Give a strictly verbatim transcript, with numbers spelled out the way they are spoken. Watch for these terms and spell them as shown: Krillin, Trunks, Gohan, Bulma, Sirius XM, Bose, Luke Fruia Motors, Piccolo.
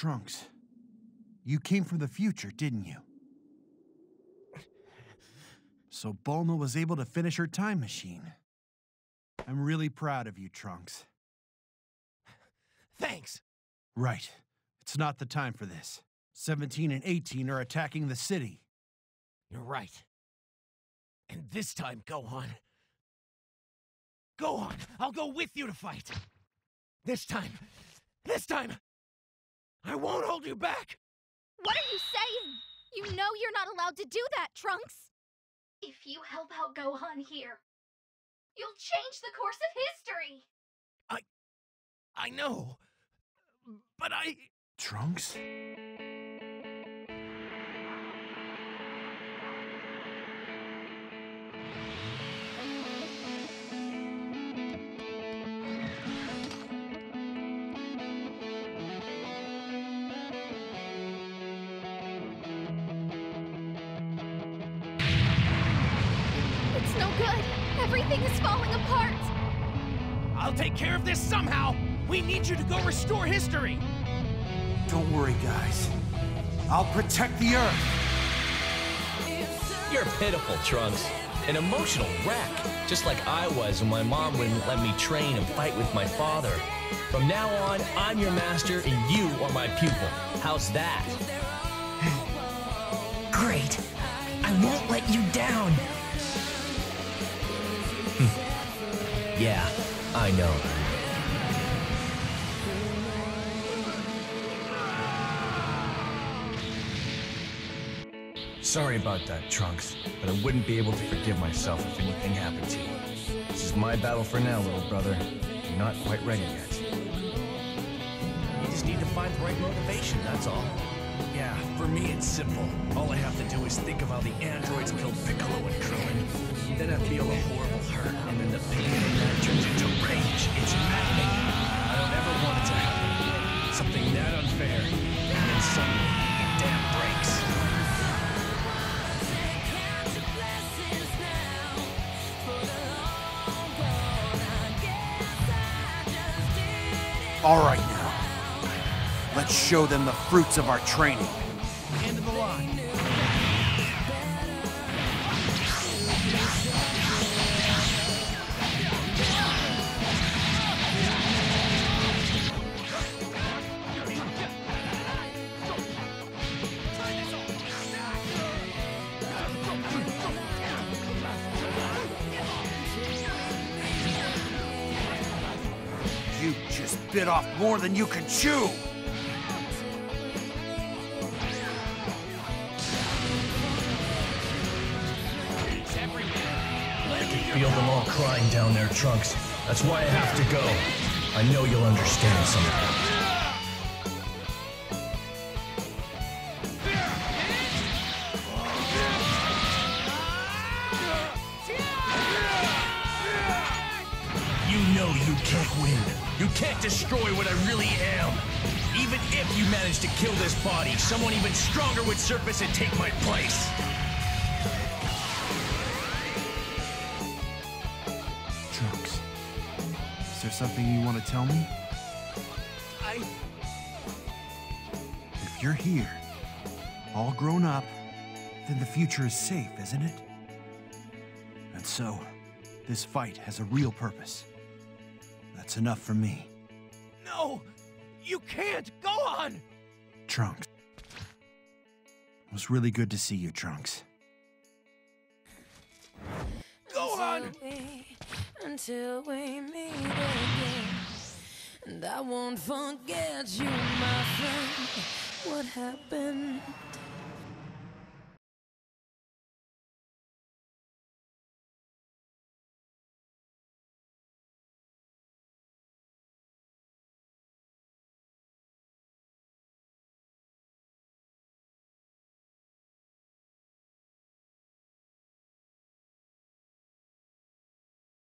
Trunks, you came from the future, didn't you? So Bulma was able to finish her time machine. I'm really proud of you, Trunks. Thanks! Right. It's not the time for this. seventeen and eighteen are attacking the city. You're right. And this time, Gohan... Gohan, I'll go with you to fight! This time... This time... I won't hold you back! What are you saying? You know you're not allowed to do that, Trunks! If you help out Gohan here, you'll change the course of history! I... I know... But I... Trunks? Everything is falling apart! I'll take care of this somehow! We need you to go restore history! Don't worry, guys. I'll protect the Earth! You're pitiful, Trunks. An emotional wreck, just like I was when my mom wouldn't let me train and fight with my father. From now on, I'm your master and you are my pupil. How's that? Great. I won't let you down! Yeah, I know. Sorry about that, Trunks, but I wouldn't be able to forgive myself if anything happened to you. This is my battle for now, little brother. You're not quite ready yet. You just need to find the right motivation, that's all. Yeah, for me it's simple. All I have to do is think of how the androids killed Piccolo and Krillin. Then I feel a horrible hurt, and then the pain of that turns into rage. It's maddening. I don't ever want it to happen. Something that unfair, and then suddenly it damn breaks. All right. Let's show them the fruits of our training. End of the line. You just bit off more than you could chew. Crying down their Trunks. That's why I have to go. I know you'll understand somehow. You know you can't win. You can't destroy what I really am. Even if you manage to kill this body, someone even stronger would surface and take my place. Something you want to tell me? I... If you're here, all grown up, then the future is safe, isn't it? And so, this fight has a real purpose. That's enough for me. No! You can't! Go on! Trunks. It was really good to see you, Trunks. Go on! Until we meet again, and I won't forget you, my friend. What happened?